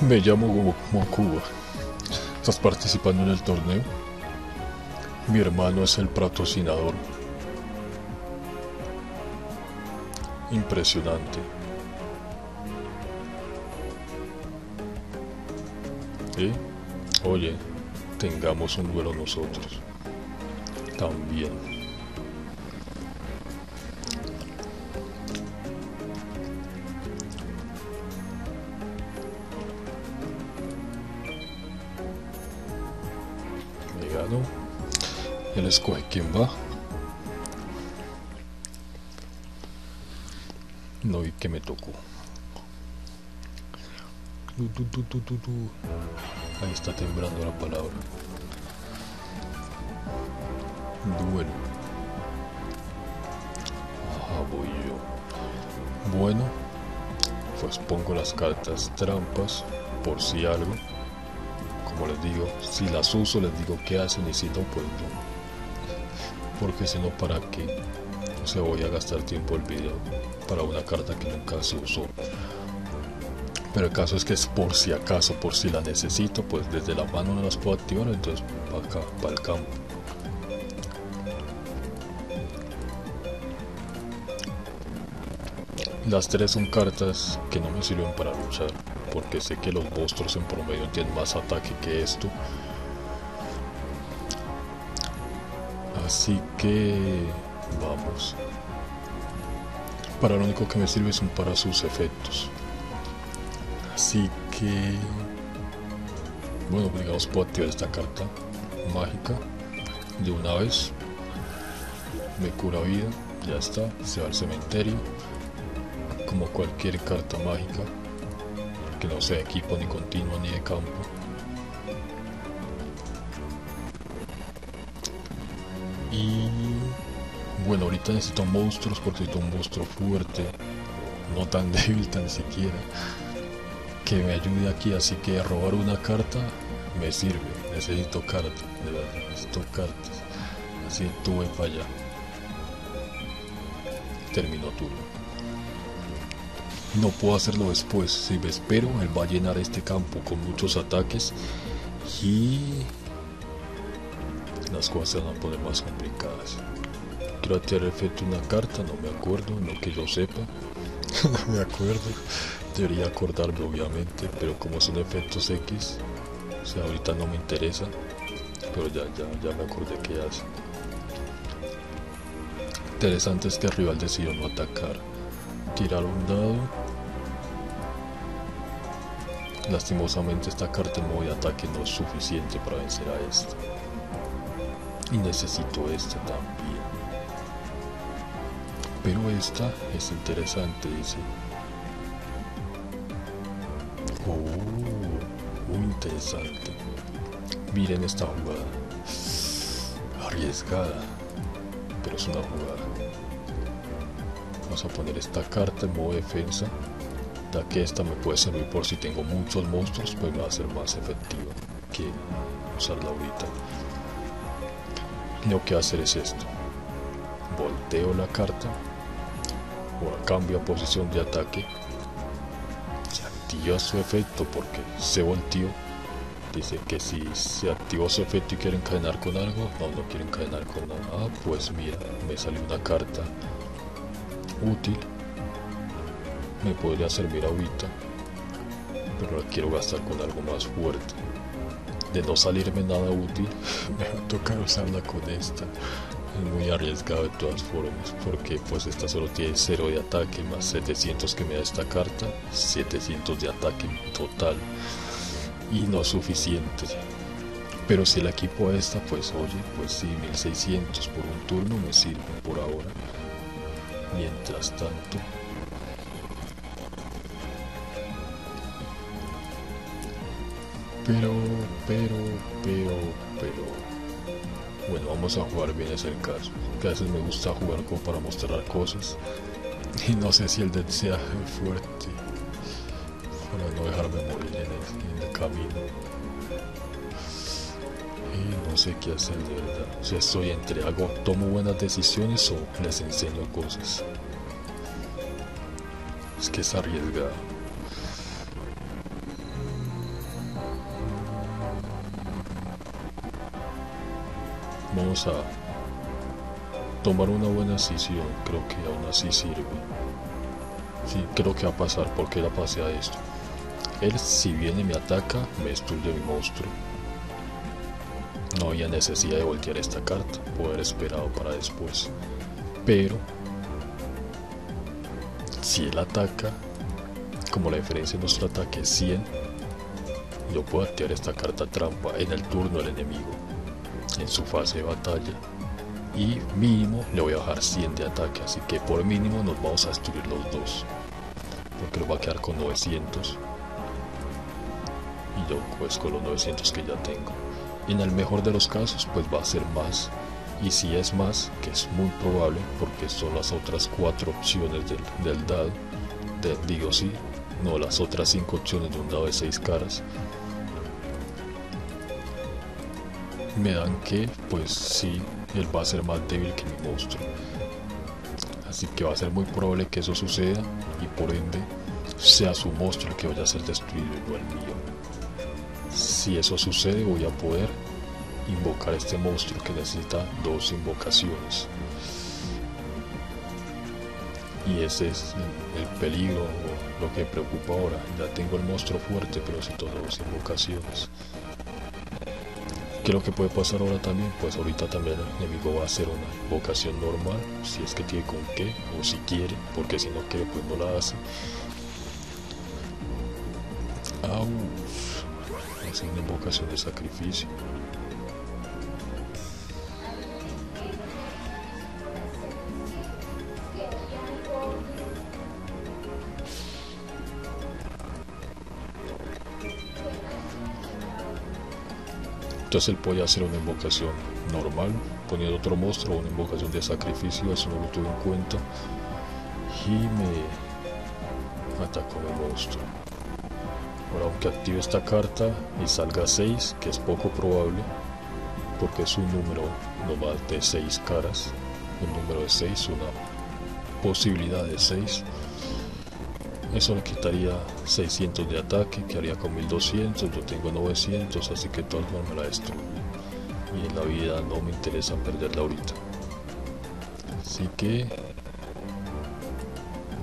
Me llamo Mokuba. ¿Estás participando en el torneo? Mi hermano es el patrocinador. Impresionante. Oye, tengamos un duelo nosotros también. Me ganó. Él escoge quién va. No vi que me tocó. Ahí está temblando la palabra. Duelo. Ajá, voy yo. Bueno, pues pongo las cartas trampas por si algo. Como les digo, si las uso les digo qué hacen y si no, pues no. Porque si no, ¿para qué? O sea, voy a gastar tiempo el video para una carta que nunca se usó. Pero el caso es que es por si acaso, por si la necesito, pues desde la mano no las puedo activar, entonces para acá, para el campo. Las tres son cartas que no me sirven para luchar, porque sé que los monstruos en promedio tienen más ataque que esto. Así que vamos. Para lo único que me sirve son para sus efectos. Así que, bueno, digamos, puedo activar esta carta mágica de una vez. Me cura vida, ya está, se va al cementerio. Como cualquier carta mágica, que no sea de equipo, ni continuo, ni de campo. Y bueno, ahorita necesito monstruos porque necesito un monstruo fuerte, no tan débil tan siquiera, que me ayude aquí, así que robar una carta me sirve. Necesito cartas, de verdad, necesito cartas. Así tuve para allá. Terminó turno. No puedo hacerlo después. Si me espero, él va a llenar este campo con muchos ataques y las cosas se van a poner más complicadas. Quiero activar el efecto de una carta, no me acuerdo, no que yo sepa. No me acuerdo, debería acordarme obviamente, pero como son efectos X, o sea, ahorita no me interesa, pero ya me acordé que hace. Interesante es que el rival decidió no atacar, tirar un dado. Lastimosamente esta carta en modo de ataque no es suficiente para vencer a esta, y necesito esta también. Pero esta es interesante, dice. Oh, muy interesante. Miren esta jugada. Arriesgada, pero es una jugada. Vamos a poner esta carta en modo defensa, ya que esta me puede servir por si tengo muchos monstruos, pues me va a ser más efectivo que usarla ahorita. Lo que voy a hacer es esto. Volteo la carta, o cambio a posición de ataque, se activa su efecto porque se volteó. Dice que si se activó su efecto y quiere encadenar con algo, no quiere encadenar con nada. Ah, pues mira, me salió una carta útil, me podría servir ahorita, pero la quiero gastar con algo más fuerte. De no salirme nada útil, me va a tocar usarla con esta. Muy arriesgado de todas formas, porque pues esta solo tiene 0 de ataque más 700 que me da esta carta, 700 de ataque total, y no es suficiente. Pero si la equipo a esta, pues oye, pues sí, 1600 por un turno me sirve por ahora. Mientras tanto, pero vamos a jugar bien es el caso, que a veces me gusta jugar como para mostrar cosas y no sé si el dead sea fuerte para no dejarme morir en el camino, y no sé qué hacer de verdad. O sea, estoy entre hago, tomo buenas decisiones o les enseño cosas. Es que es arriesgado. Vamos a tomar una buena decisión, creo que aún así sirve. Sí, creo que va a pasar, porque la pasé a esto. Él si viene y me ataca, me destruye mi monstruo. No había necesidad de voltear esta carta, puedo haber esperado para después. Pero si él ataca, como la diferencia de nuestro ataque es 100, yo puedo activar esta carta trampa en el turno del enemigo, en su fase de batalla, y mínimo le voy a bajar 100 de ataque, así que por mínimo nos vamos a destruir los dos, porque nos va a quedar con 900 y yo pues con los 900 que ya tengo. En el mejor de los casos pues va a ser más, y si es más, que es muy probable porque son las otras 4 opciones del dado, digo sí, no, las otras 5 opciones de un dado de 6 caras, me dan que pues sí, él va a ser más débil que mi monstruo, así que va a ser muy probable que eso suceda y por ende sea su monstruo el que vaya a ser destruido y no el mío. Si eso sucede, voy a poder invocar este monstruo que necesita 2 invocaciones, y ese es el peligro, o lo que me preocupa ahora. Ya tengo el monstruo fuerte, pero necesito 2 invocaciones. ¿Qué es lo que puede pasar ahora también? Pues ahorita también el enemigo va a hacer una invocación normal, si es que tiene con qué, o si quiere, porque si no quiere pues no la hace. Au, es una invocación de sacrificio. Entonces él podía hacer una invocación normal, poniendo otro monstruo, una invocación de sacrificio, eso no lo tuve en cuenta, y me atacó el monstruo. Ahora, aunque active esta carta y salga 6, que es poco probable, porque es un número nomás de 6 caras, un número de 6, una posibilidad de 6, eso le quitaría 600 de ataque, que haría con 1200, yo tengo 900, así que todo me la destruye, y en la vida no me interesa perderla ahorita, así que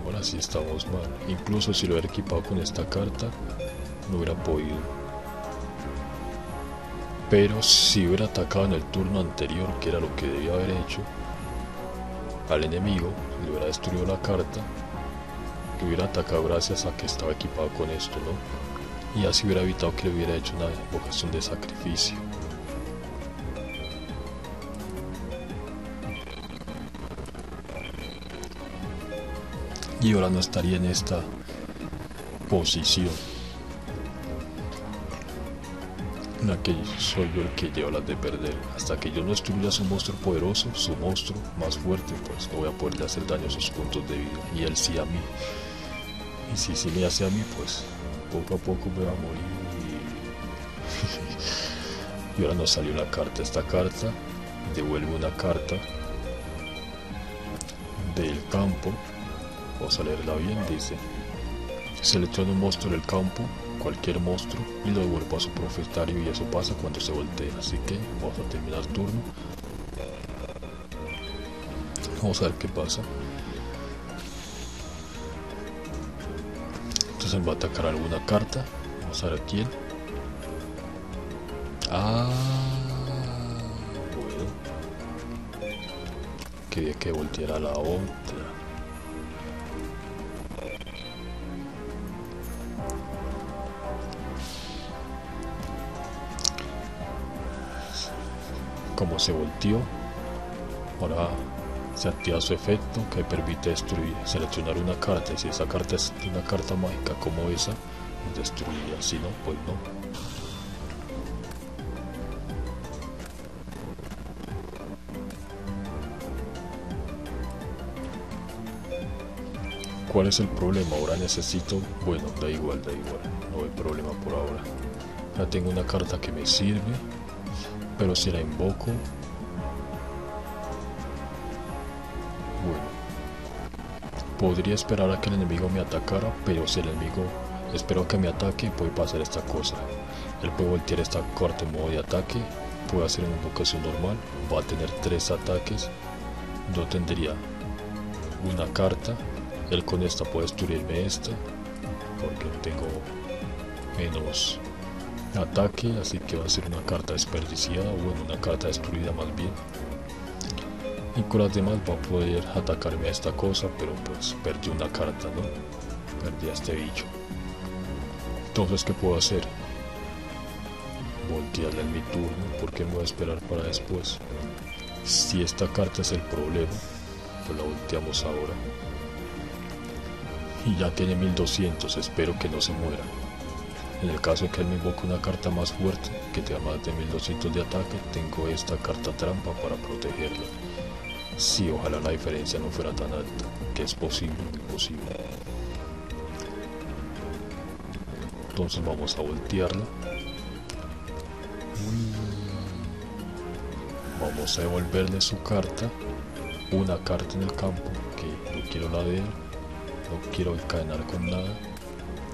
ahora sí estamos mal. Incluso si lo hubiera equipado con esta carta no hubiera podido, pero si hubiera atacado en el turno anterior, que era lo que debía haber hecho, al enemigo le hubiera destruido la carta que hubiera atacado gracias a que estaba equipado con esto, ¿no? Y así hubiera evitado que le hubiera hecho una invocación de sacrificio. Y ahora no estaría en esta posición, en la que soy yo el que lleva las de perder. Hasta que yo no destruya su monstruo poderoso, su monstruo más fuerte, pues no voy a poderle hacer daño a sus puntos de vida, y él sí a mí, y si sí le hace a mí, pues poco a poco me va a morir. Y ahora nos salió una carta, esta carta devuelve una carta del campo, vamos a leerla bien, dice: selecciona un monstruo del campo, cualquier monstruo, y lo devuelvo a su propietario, y eso pasa cuando se voltea. Así que vamos a terminar el turno, vamos a ver qué pasa. Entonces va a atacar alguna carta, vamos a ver a quién. Bueno, quería que volteara la otra. Como se volteó, ahora se activa su efecto que permite destruir, seleccionar una carta, y si esa carta es una carta mágica como esa, destruirla, si no, pues no. ¿Cuál es el problema? Ahora necesito... Bueno, da igual. No hay problema por ahora. Ya tengo una carta que me sirve. Pero si la invoco... Bueno. Podría esperar a que el enemigo me atacara. Pero si el enemigo... Espero que me ataque, puede pasar esta cosa. Él puede voltear esta carta en modo de ataque. Puede hacer una invocación normal. Va a tener 3 ataques. Yo tendría una carta. Él con esta puede destruirme esta, porque no tengo menos ataque, así que va a ser una carta desperdiciada, o bueno, una carta destruida más bien. Y con las demás va a poder atacarme a esta cosa, pero pues perdí una carta, ¿no? Perdí a este bicho. Entonces, ¿qué puedo hacer? Voltearle en mi turno, porque me voy a esperar para después. Si esta carta es el problema, pues la volteamos ahora. Y ya tiene 1200, espero que no se muera. En el caso que él me invoque una carta más fuerte, que tenga más de 1200 de ataque, tengo esta carta trampa para protegerla. Sí, ojalá la diferencia no fuera tan alta, que es posible, muy posible. Entonces vamos a voltearla. Vamos a devolverle su carta, una carta en el campo, que no quiero la de él. No quiero encadenar con nada.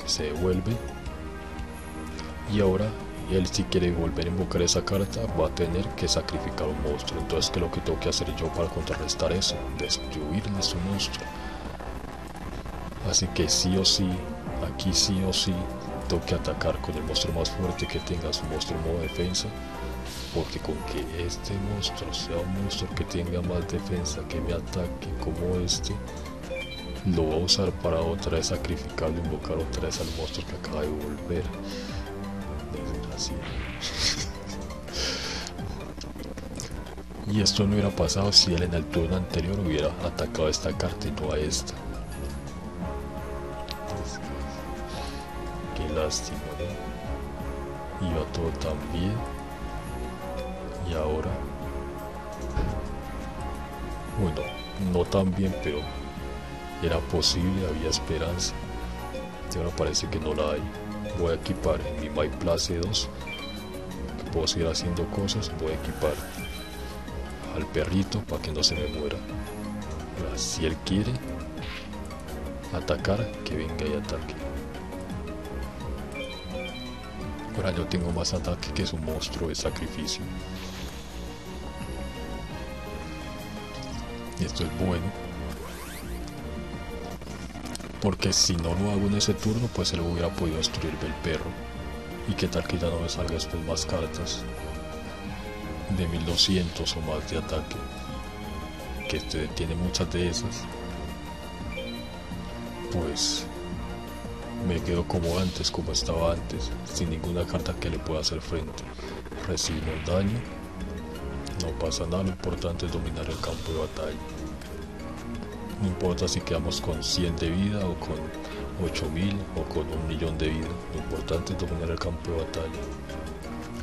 Se devuelve. Y ahora él, si quiere volver a invocar esa carta, va a tener que sacrificar un monstruo. Entonces, ¿qué es lo que tengo que hacer yo para contrarrestar eso? Destruirle su monstruo. Así que sí o sí, aquí sí o sí tengo que atacar con el monstruo más fuerte que tenga su monstruo en modo de defensa. Porque con que este monstruo sea un monstruo que tenga más defensa, que me ataque como este, lo voy a usar para otra vez sacrificarlo, invocar otra vez al monstruo que acaba de volver. Así. Y esto no hubiera pasado si él en el turno anterior hubiera atacado a esta carta y no a esta. Entonces, qué lástima, ¿no? Iba todo tan bien. Y ahora... Bueno, no tan bien, pero... Era posible, había esperanza. Y ahora parece que no la hay. Voy a equipar en mi My Place 2. Que puedo seguir haciendo cosas. Voy a equipar al perrito para que no se me muera. Ahora, si él quiere atacar, que venga y ataque. Ahora yo tengo más ataque que su monstruo de sacrificio. Y esto es bueno. Porque si no lo hago en ese turno, pues él hubiera podido destruirme el perro. Y qué tal que ya no me salga después más cartas de 1200 o más de ataque. Que este tiene muchas de esas. Pues me quedo como antes, como estaba antes. Sin ninguna carta que le pueda hacer frente. Recibo el daño. No pasa nada, lo importante es dominar el campo de batalla. No importa si quedamos con 100 de vida o con 8000 o con 1.000.000 de vida. Lo importante es dominar el campo de batalla.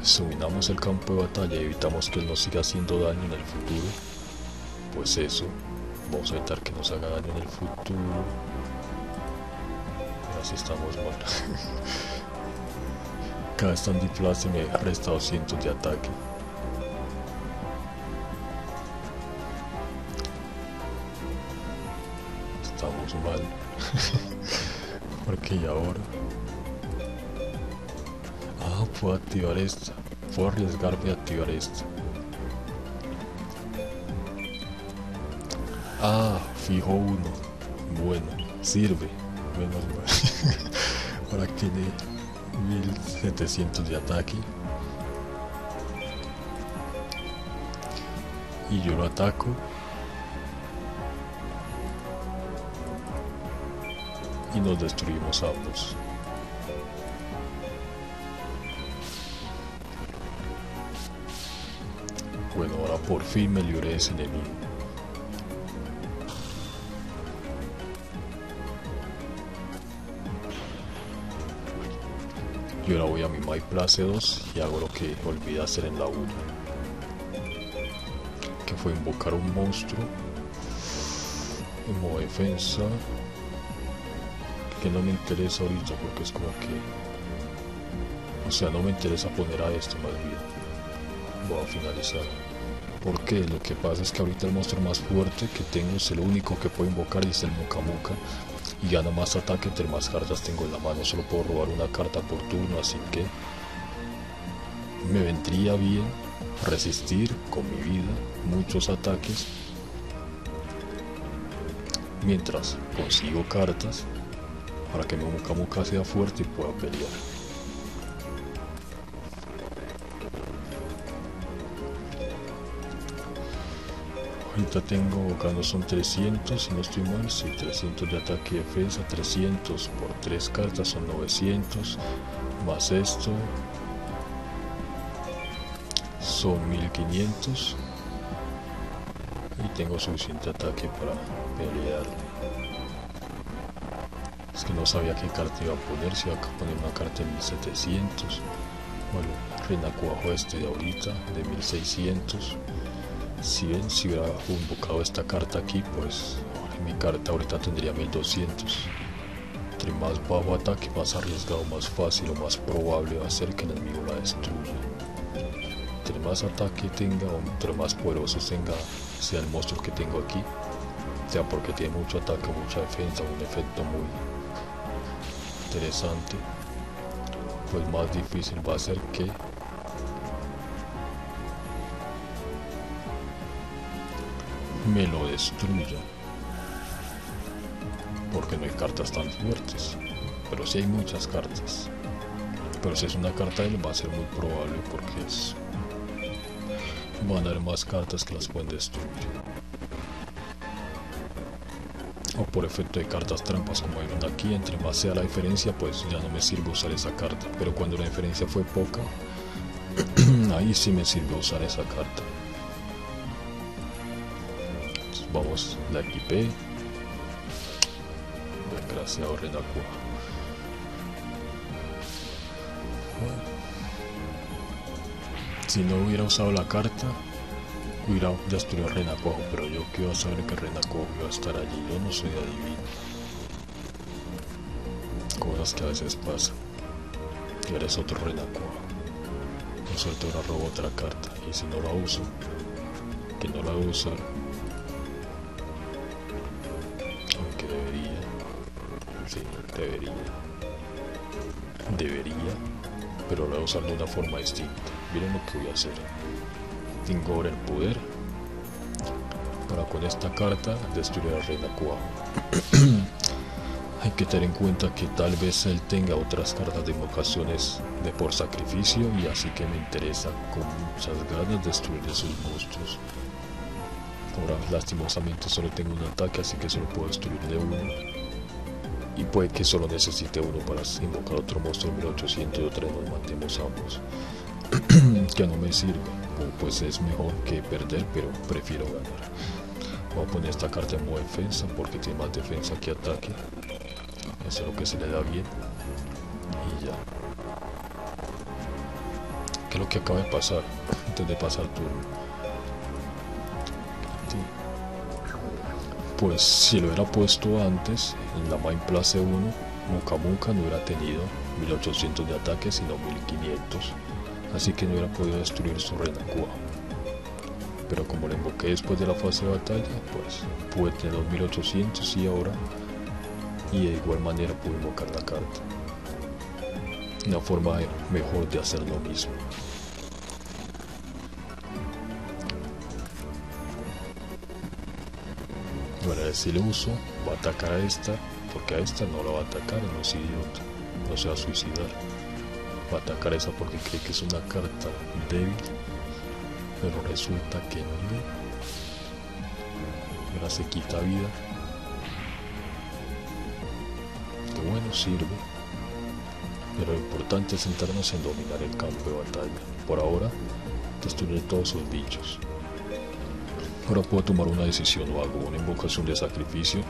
Si dominamos el campo de batalla y evitamos que él nos siga haciendo daño en el futuro, pues eso, vamos a evitar que nos haga daño en el futuro. Así estamos mal. Cada standiflace me resta 200 de ataque. Estamos mal. Porque y ahora. Ah, puedo activar esta. Puedo arriesgarme a activar esta. Ah, fijo uno. Bueno, sirve. Menos mal. Ahora tiene 1700 de ataque. Y yo lo ataco. Y nos destruimos ambos. Bueno, ahora por fin me libré de ese enemigo. Y ahora voy a mi My Place 2 y hago lo que olvidé hacer en la 1, que fue invocar un monstruo en modo defensa. que no me interesa ahorita, porque es como que, o sea, no me interesa poner a esto más bien. Voy a finalizar, porque lo que pasa es que ahorita el monstruo más fuerte que tengo es el único que puedo invocar, y es el Mokamoka, y gana más ataque entre más cartas tengo en la mano. Solo puedo robar una carta por turno, así que me vendría bien resistir con mi vida muchos ataques mientras consigo cartas para que mi Mokamoka sea fuerte y pueda pelear. Ahorita tengo, acá no son 300, si no estoy mal, sí, 300 de ataque y defensa, 300 por 3 cartas son 900, más esto son 1500, y tengo suficiente ataque para pelearle. Es que no sabía qué carta iba a poner, si iba a poner una carta de 1700, bueno, renacuajo este de ahorita, de 1600, 100, si hubiera invocado esta carta aquí, pues mi carta ahorita tendría 1200. Entre más bajo ataque, más arriesgado, más fácil o más probable va a ser que el enemigo la destruya. Entre más ataque tenga o entre más poderoso tenga, sea el monstruo que tengo aquí, sea porque tiene mucho ataque, mucha defensa, un efecto muy interesante, pues más difícil va a ser que me lo destruya, porque no hay cartas tan fuertes, pero sí hay muchas cartas. Pero si es una carta de él, va a ser muy probable, porque es, van a haber más cartas que las pueden destruir, o por efecto de cartas trampas, como hay una aquí. Entre más sea la diferencia, pues ya no me sirve usar esa carta, pero cuando la diferencia fue poca, ahí sí me sirve usar esa carta. Entonces, vamos, la equipé, desgraciado Renacua. Bueno, si no hubiera usado la carta, hubiera destruido a Renacuajo, pero yo que iba a saber que Renacuajo iba a estar allí. Yo no soy adivino, cosas que a veces pasan. Y ahora es otro Renacuajo. Por suerte ahora robo otra carta, y si no la uso, que no la voy a usar, aunque debería, sí, debería, pero la voy a usar de una forma distinta. Miren lo que voy a hacer. Tengo ahora el poder para con esta carta destruir al Renacuajo. Hay que tener en cuenta que tal vez él tenga otras cartas de invocaciones de por sacrificio, y así que me interesa con muchas ganas destruir esos monstruos. Ahora lastimosamente solo tengo un ataque, así que solo puedo destruir de uno, y puede que solo necesite uno para invocar otro monstruo 1800 y otra vez nos matemos ambos. Que no me sirve, pues es mejor que perder, pero prefiero ganar. Voy a poner esta carta en modo defensa, porque tiene más defensa que ataque. Eso es lo que se le da bien. Y ya. ¿Qué es lo que acaba de pasar? Antes de pasar turno. Sí. Pues si lo hubiera puesto antes, en la Main Place 1, Mokamoka no hubiera tenido 1800 de ataque, sino 1500. Así que no hubiera podido destruir su Renacuajo. Pero como la invoqué después de la fase de batalla, pues pude tener 2800 y ahora, y de igual manera pude invocar la carta. Una forma mejor de hacer lo mismo. Bueno, si lo uso, va a atacar a esta, porque a esta no la va a atacar, no es idiota, no se va a suicidar. Va a atacar esa porque cree que es una carta débil, pero resulta que no. Ahora se quita vida. Que bueno, sirve. Pero lo importante es centrarnos en dominar el campo de batalla. Por ahora, destruir todos sus bichos. Ahora puedo tomar una decisión, o hago una invocación de sacrificio.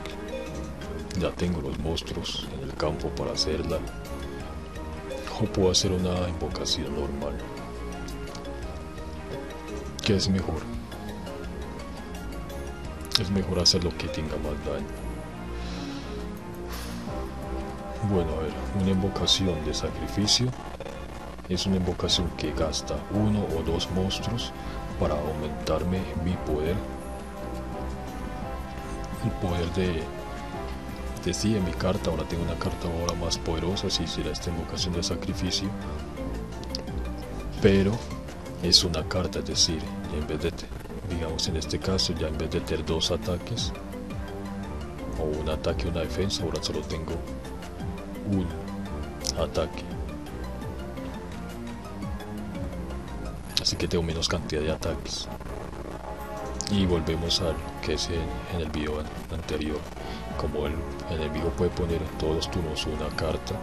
Ya tengo los monstruos en el campo para hacerla. O puedo hacer una invocación normal. ¿Qué es mejor? Es mejor hacer lo que tenga más daño. Bueno, a ver, una invocación de sacrificio es una invocación que gasta uno o dos monstruos para aumentarme mi poder. El poder de sí en mi carta, ahora tengo una carta ahora más poderosa, si será esta invocación de sacrificio. Pero es una carta, es decir, en vez de, digamos en este caso, ya en vez de tener dos ataques, o un ataque y una defensa, ahora solo tengo un ataque. Así que tengo menos cantidad de ataques. Y volvemos al que es en el video anterior. Como el enemigo puede poner todos los turnos una carta,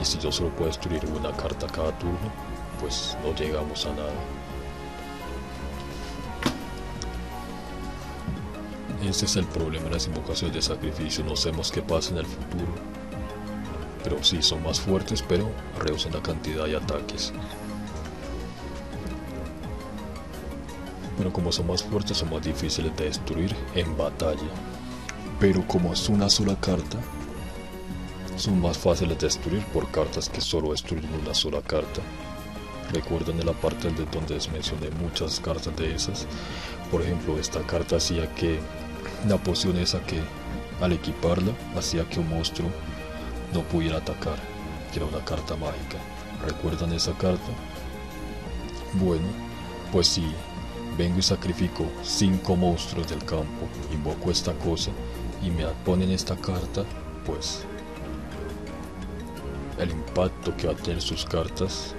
y si yo solo puedo destruir una carta cada turno, pues no llegamos a nada. Ese es el problema de las invocaciones de sacrificio, no sabemos qué pasa en el futuro. Pero sí, son más fuertes, pero reducen la cantidad de ataques. Pero como son más fuertes, son más difíciles de destruir en batalla. Pero como es una sola carta, son más fáciles de destruir por cartas que solo destruyen una sola carta. Recuerden en la parte de donde les mencioné muchas cartas de esas. Por ejemplo, esta carta hacía que la poción esa que al equiparla hacía que un monstruo no pudiera atacar, que era una carta mágica. ¿Recuerdan esa carta? Bueno, pues si vengo y sacrifico 5 monstruos del campo, invoco esta cosa y me ponen esta carta, pues el impacto que va a tener sus cartas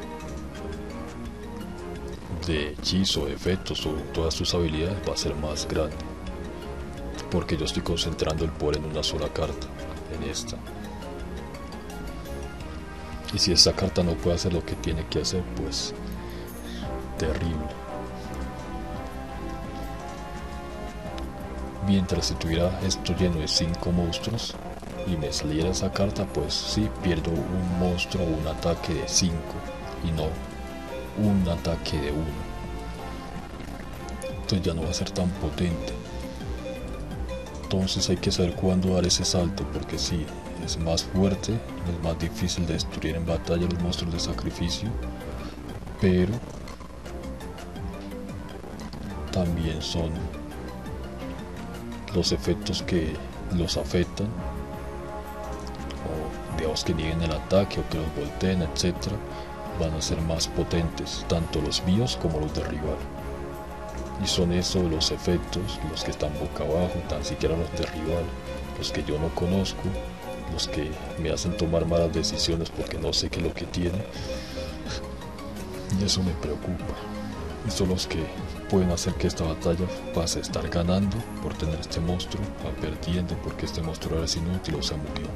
de hechizo, efectos o todas sus habilidades va a ser más grande, porque yo estoy concentrando el poder en una sola carta, en esta. Y si esta carta no puede hacer lo que tiene que hacer, pues terrible. Mientras si tuviera esto lleno de 5 monstruos y me saliera esa carta, pues sí, pierdo un monstruo o un ataque de 5 y no un ataque de 1. Entonces ya no va a ser tan potente. Entonces hay que saber cuándo dar ese salto, porque si es más fuerte, es más difícil de destruir en batalla los monstruos de sacrificio, pero también son los efectos que los afectan, o digamos que nieguen el ataque o que los volteen, etcétera, van a ser más potentes, tanto los míos como los del rival. Y son esos los efectos, los que están boca abajo, tan siquiera los del rival, los que yo no conozco, los que me hacen tomar malas decisiones porque no sé qué es lo que tiene, y eso me preocupa. Y son los que pueden hacer que esta batalla pase a estar ganando por tener este monstruo, a perdiendo porque este monstruo era inútil o se murió.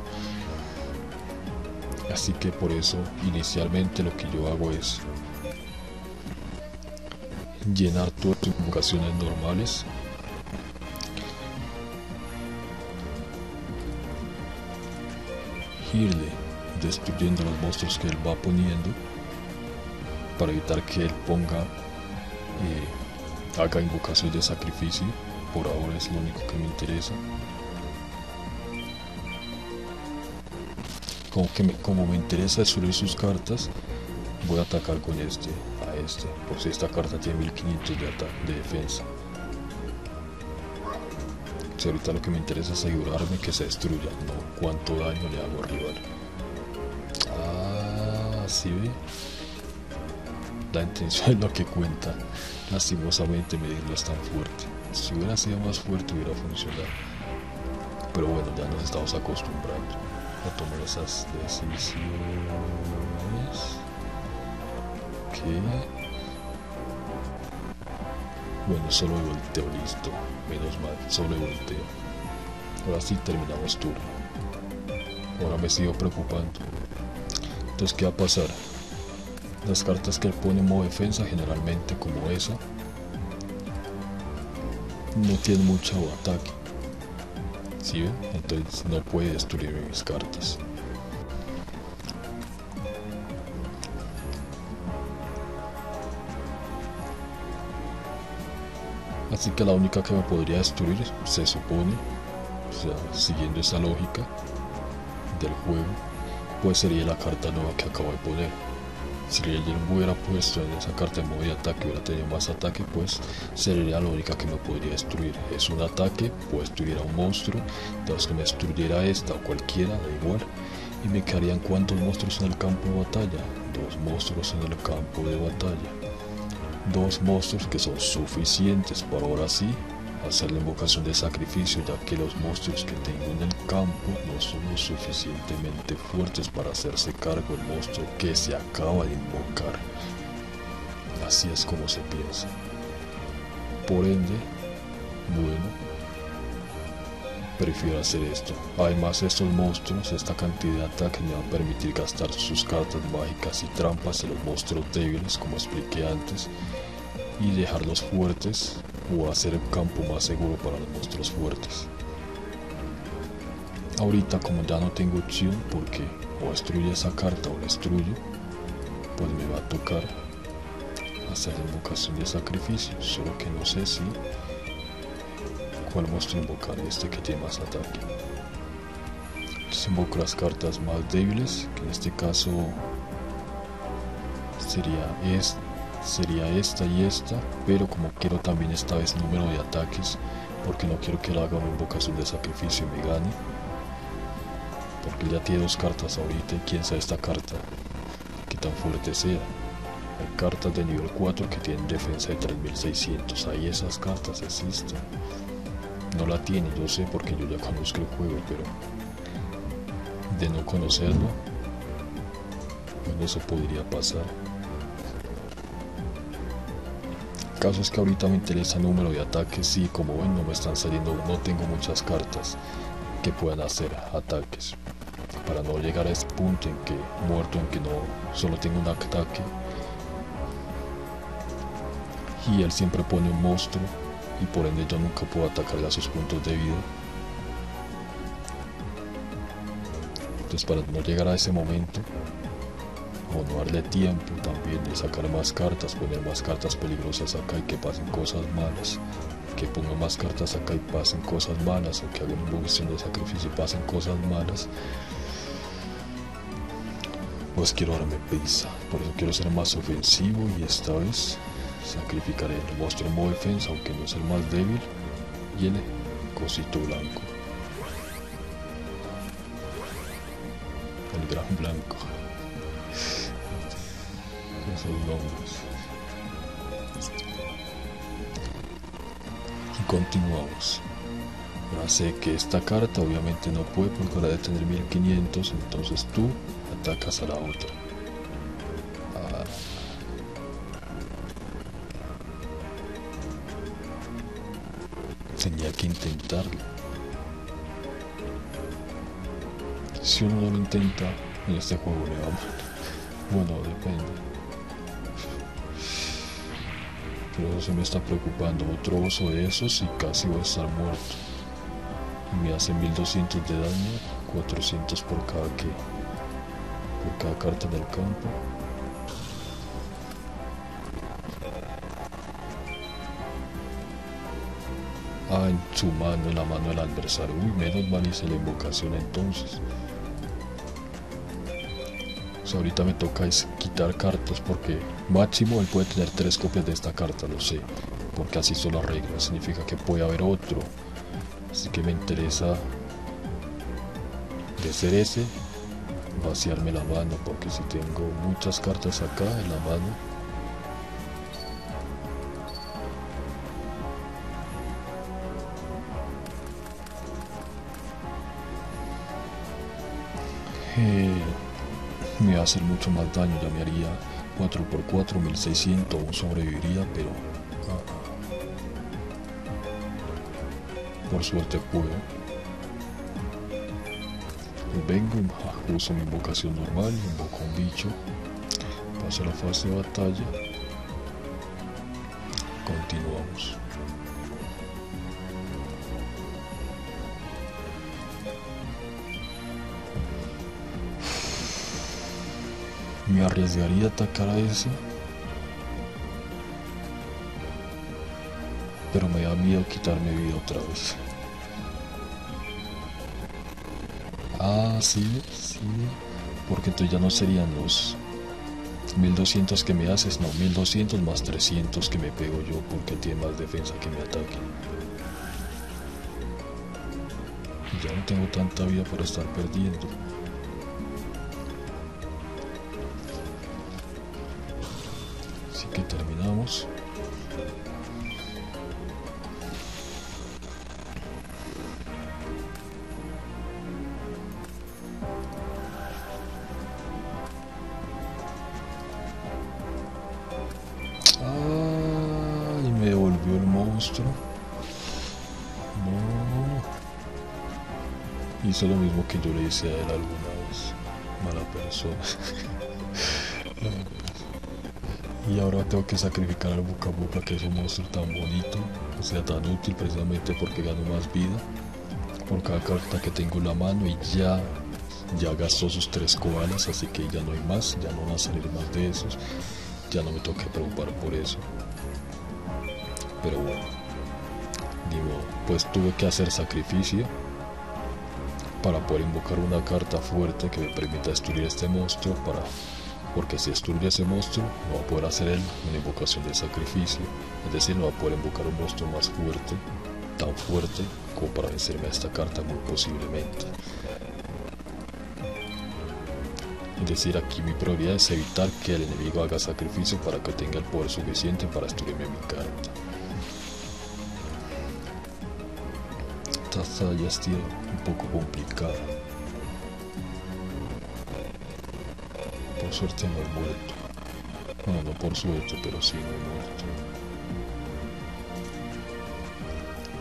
Así que por eso inicialmente lo que yo hago es llenar todas sus invocaciones normales, irle destruyendo los monstruos que él va poniendo para evitar que él ponga haga invocaciones de sacrificio. Por ahora es lo único que me interesa. Como me interesa destruir sus cartas, voy a atacar con este, a este, por si esta carta tiene 1500 de defensa. Si ahorita lo que me interesa es asegurarme que se destruya, no cuánto daño le hago al rival. Ah, ¿sí ve? La intención es lo que cuenta. Lastimosamente medirlo es tan fuerte. Si hubiera sido más fuerte hubiera funcionado. Pero bueno, ya nos estamos acostumbrando a tomar esas decisiones. Okay. Bueno, solo volteo, listo. Menos mal, solo volteo. Ahora sí terminamos turno. Ahora me sigo preocupando. Entonces, ¿qué va a pasar? Las cartas que él pone en modo defensa, generalmente como esa, no tienen mucho ataque. ¿Sí ven? Entonces no puede destruir mis cartas. Así que la única que me podría destruir, se supone, o sea, siguiendo esa lógica, del juego, pues sería la carta nueva que acabo de poner. Si Rieger me hubiera puesto en esa carta de modo de ataque, hubiera tenido más ataque, pues sería la única que me podría destruir. Es un ataque, pues tuviera un monstruo, entonces que me destruyera esta o cualquiera, da igual. Y me quedarían ¿cuántos monstruos en el campo de batalla? 2 monstruos en el campo de batalla. 2 monstruos que son suficientes para ahora sí hacer la invocación de sacrificio, ya que los monstruos que tengo en el campo no son lo suficientemente fuertes para hacerse cargo el monstruo que se acaba de invocar. Así es como se piensa. Por ende, bueno, prefiero hacer esto. Además, estos monstruos, esta cantidad de ataques me va a permitir gastar sus cartas mágicas y trampas en los monstruos débiles, como expliqué antes, y dejarlos fuertes, o hacer el campo más seguro para los monstruos fuertes. Ahorita, como ya no tengo opción, porque o destruye esa carta o la destruyo, pues me va a tocar hacer la invocación de sacrificio, solo que no sé si cuál monstruo invocar. Este que tiene más ataque, se invoco las cartas más débiles, que en este caso sería esta y esta, pero como quiero también esta vez número de ataques, porque no quiero que él haga una invocación de sacrificio y me gane, porque ya tiene 2 cartas ahorita y quién sabe esta carta que tan fuerte sea. Hay cartas de nivel 4 que tienen defensa de 3600, ahí esas cartas existen. No la tiene, yo sé, porque yo ya conozco el juego, pero de no conocerlo, pues eso podría pasar. El caso es que ahorita me interesa el número de ataques y, como ven, no me están saliendo, no tengo muchas cartas que puedan hacer ataques. Para no llegar a ese punto en que muerto, en que no solo tengo un ataque y él siempre pone un monstruo, y por ende yo nunca puedo atacarle a sus puntos de vida. Entonces, para no llegar a ese momento, o no darle tiempo también de sacar más cartas, poner más cartas peligrosas acá y que pasen cosas malas, que ponga más cartas acá y pasen cosas malas, o que haga una invocación de sacrificio y pasen cosas malas, pues quiero darme prisa. Por eso quiero ser más ofensivo, y esta vez sacrificaré el monstruo en modo defensa, aunque no es el más débil, y el cosito blanco, el gran blanco, esos nombres. Y continuamos. Ahora sé que esta carta obviamente no puede, porque ahora de tener 1500, entonces tú atacas a la otra. Tenía que intentarlo. Si uno no lo intenta, en este juego le va mal. Bueno, depende. Pero eso se me está preocupando. Otro oso de esos y casi voy a estar muerto. Me hace 1200 de daño, 400 por cada carta del campo. Ah, en su mano, en la mano del adversario. Uy, menos mal hice la invocación entonces. O sea, ahorita me toca es quitar cartas, porque máximo él puede tener 3 copias de esta carta, lo sé, porque así son las reglas. Significa que puede haber otro. Así que me interesa, de ser ese, vaciarme la mano, porque si tengo muchas cartas acá en la mano, me va a hacer mucho más daño. Ya me haría 4x4, 1600, aún sobreviviría, pero por suerte puedo. Vengo, uso mi invocación normal, invoco un bicho, paso a la fase de batalla, continuamos. Me arriesgaría a atacar a ese, pero me da miedo quitarme vida otra vez. Ah, sí. Porque entonces ya no serían los 1200 que me haces, no, 1200 más 300 que me pego yo, porque tiene más defensa que mi ataque. Ya no tengo tanta vida para estar perdiendo. Así que terminamos. Hizo lo mismo que yo le hice a él alguna vez, mala persona. Y ahora tengo que sacrificar al Boca Boca, que es un monstruo tan bonito, o sea tan útil, precisamente porque gano más vida por cada carta que tengo en la mano. Y ya gastó sus 3 koalas, así que ya no hay más, ya no van a salir más de esos, ya no me tengo que preocupar por eso. Pero bueno, digo, pues tuve que hacer sacrificio para poder invocar una carta fuerte que me permita destruir este monstruo, porque si destruye ese monstruo no va a poder hacer él una invocación de sacrificio, es decir, no va a poder invocar un monstruo más fuerte, tan fuerte como para vencerme a esta carta muy posiblemente. Es decir, aquí mi prioridad es evitar que el enemigo haga sacrificio para que tenga el poder suficiente para destruirme mi carta. Esta ya está un poco complicada. Por suerte no he muerto. Bueno, no por suerte, pero sí no he muerto.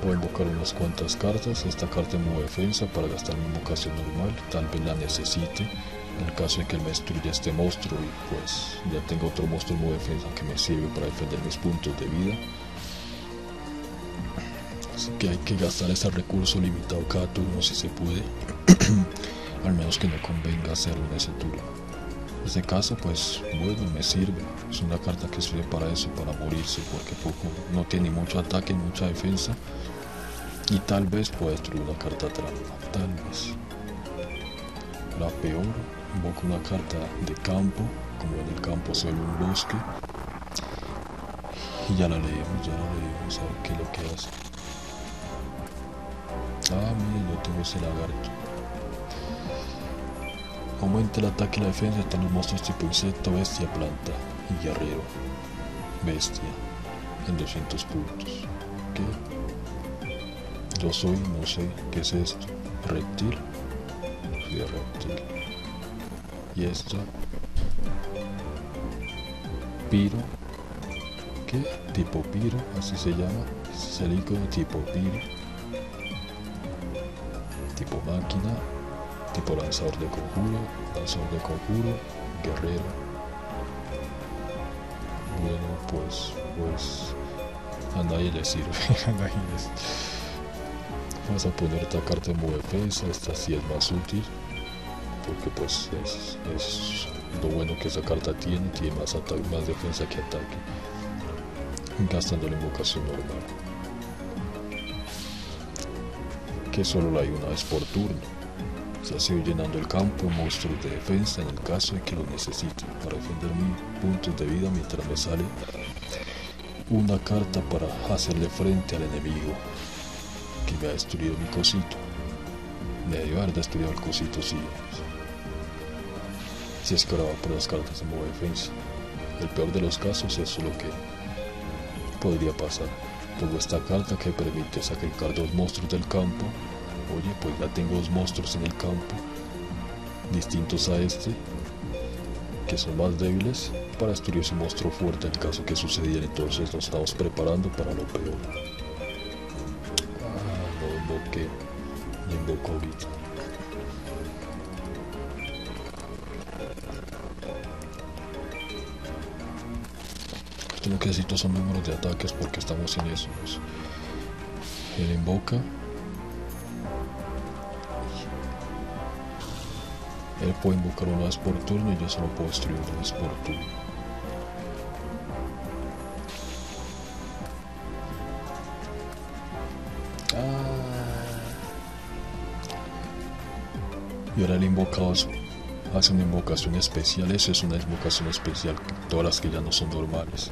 Voy a invocar unas cuantas cartas. Esta carta es muy defensa para gastar mi invocación normal. Tal vez la necesite en el caso de que él me destruya este monstruo, y pues ya tengo otro monstruo muy defensa que me sirve para defender mis puntos de vida. Que hay que gastar ese recurso limitado cada turno si se puede, al menos que no convenga hacerlo en ese turno. En este caso, pues bueno, me sirve, es una carta que sirve para eso, para morirse, porque poco, no tiene mucho ataque, mucha defensa, y tal vez pueda destruir una carta trampa, tal vez. La peor, invoco una carta de campo, como en el campo solo un bosque, y ya la leemos, a ver qué es lo que hace. Ah, mire, yo tengo ese lagarto. Aumenta el ataque y la defensa hasta los monstruos tipo insecto, bestia, planta y guerrero. Bestia en 200 puntos. ¿Qué? Yo soy, no sé, ¿qué es esto? Reptil. Soy de reptil. Y esta. Piro. ¿Qué? Tipo piro, así se llama. Es el icono tipo piro. Tipo máquina, tipo lanzador de conjuro, guerrero. Bueno, pues a nadie le sirve, Vas a poner esta carta en modo defensa, esta sí es más útil, porque pues es lo bueno que esa carta tiene más ataque, más defensa que ataque, gastando la invocación normal, que solo la hay una vez por turno. Se ha sido llenando el campo monstruos de defensa en el caso de que lo necesite para defender mis puntos de vida, mientras me sale una carta para hacerle frente al enemigo que me ha destruido mi cosito. Me debió haber destruido el cosito, sí. Si es que ahora va por las cartas de modo defensa. El peor de los casos, eso es lo que podría pasar. Pongo esta carta que permite sacrificar 2 monstruos del campo. Oye, pues ya tengo 2 monstruos en el campo, distintos a este, que son más débiles, para destruir su monstruo fuerte en caso que sucediera. Entonces nos estamos preparando para lo peor. Ah, no invoqué, me invoco ahorita. Lo que necesito son números de ataques, porque estamos en eso. Él invoca. Él puede invocar una vez por turno y yo solo puedo destruir una vez por turno. Y ahora el invocado hace una invocación especial. Eso es una invocación especial, todas las que ya no son normales.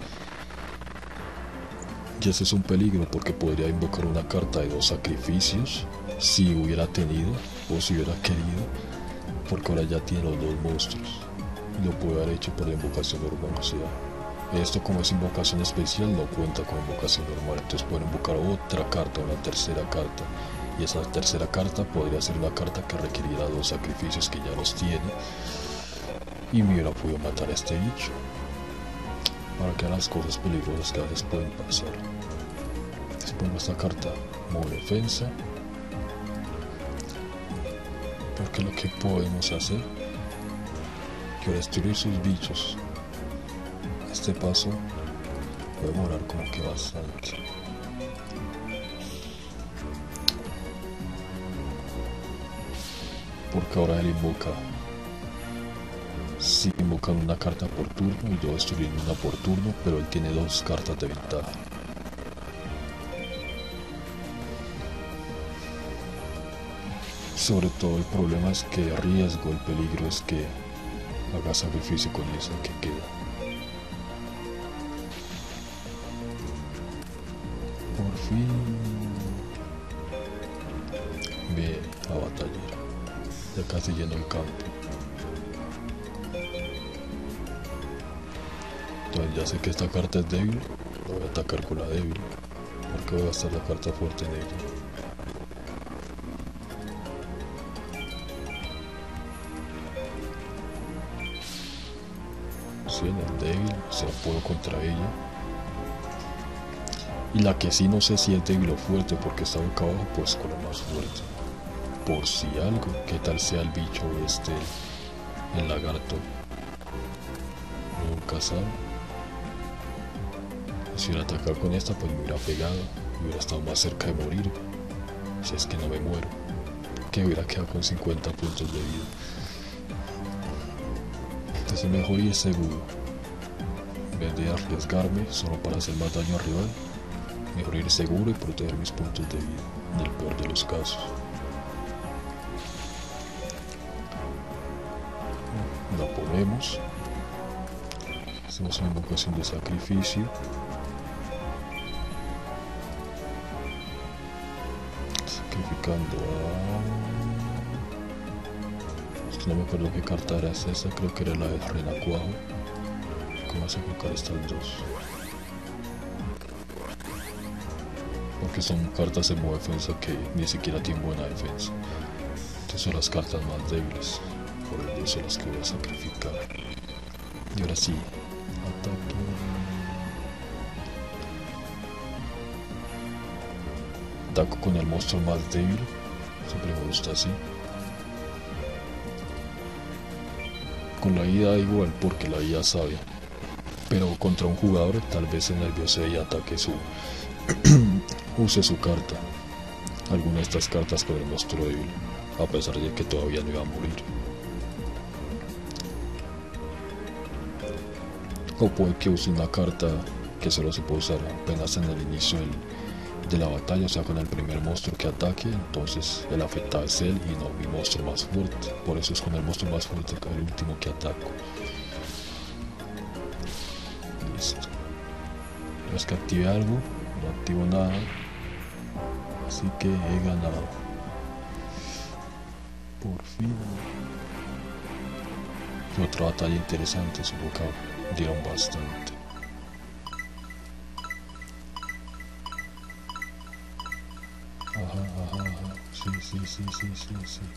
Y ese es un peligro porque podría invocar una carta de dos sacrificios si hubiera tenido o si hubiera querido, porque ahora ya tiene los dos monstruos. Lo puede haber hecho por la invocación normal, o sea, esto como es invocación especial no cuenta con invocación normal, entonces pueden invocar otra carta, una tercera carta, y esa tercera carta podría ser una carta que requerirá dos sacrificios que ya los tiene, y me hubiera podido matar a este bicho, para que las cosas peligrosas que a veces pueden pasar. Entonces pongo esta carta como defensa, porque lo que podemos hacer que destruir sus bichos. Este paso voy a demorar como que bastante. Porque ahora él invoca. Si invocan una carta por turno y yo destruir una por turno, pero él tiene dos cartas de ventaja. Sobre todo el problema es que el riesgo, el peligro es que haga sacrificio con eso que queda. Por fin. Bien, a batallar. Ya casi lleno el campo. Entonces ya sé que esta carta es débil. La voy a atacar con la débil. Porque voy a gastar la carta fuerte en ella. Es débil, se la puedo contra ella, y la que sí no sé si es débil o fuerte porque está boca abajo, pues con lo más fuerte, por si algo, que tal sea el bicho este, el lagarto, nunca sabe. Si hubiera atacado con esta pues me hubiera pegado, me hubiera estado más cerca de morir, si es que no me muero, que hubiera quedado con 50 puntos de vida. Es mejor y es seguro. En vez de arriesgarme solo para hacer más daño al rival, mejor ir seguro y proteger mis puntos de vida, en el peor de los casos. La ponemos. Hacemos una invocación de sacrificio. Sacrificando a... no me acuerdo qué carta era esa, creo que era la de Renacuajo. ¿Cómo vas a colocar estas dos? Porque son cartas de buena defensa que ni siquiera tienen buena defensa. Estas son las cartas más débiles, por ende son las que voy a sacrificar. Y ahora sí, ataque. Ataco con el monstruo más débil, siempre me gusta así. Con la ida igual, porque la ida sabe, pero contra un jugador tal vez se nerviose y ataque su use su carta, alguna de estas cartas con el monstruo débil, a pesar de que todavía no iba a morir, o puede que use una carta que solo se puede usar apenas en el inicio de la batalla, o sea con el primer monstruo que ataque, entonces el afectado es él y no mi monstruo más fuerte, por eso es con el monstruo más fuerte que el último que ataco. Listo, no es que active algo, no activo nada, así que he ganado, por fin. Y otra batalla interesante, supongo que dieron bastante. Sí.